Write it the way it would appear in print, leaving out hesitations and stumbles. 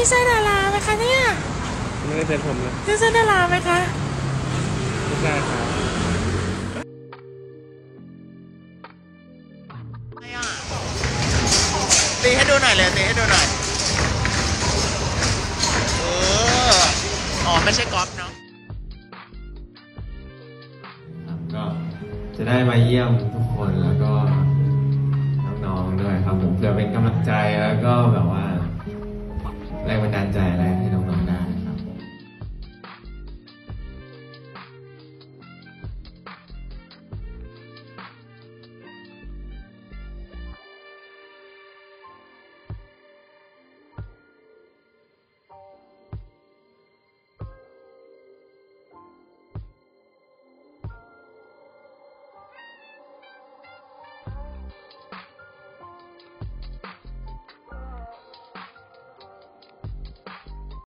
นี่เสื้อดาราไหมคะเนี่ยไม่ได้เป็นผมเลยเสื้อดาราไหมคะไม่ใช่ครับตีให้ดูหน่อยเลยตีให้ดูหน่อยอ๋อไม่ใช่กอล์ฟเนาะก็จะได้มาเยี่ยมทุกคนแล้วก็น้องๆด้วยครับผมเพื่อเป็นกำลังใจแล้วก็แบบว่าแรงบันดาลใจอะไร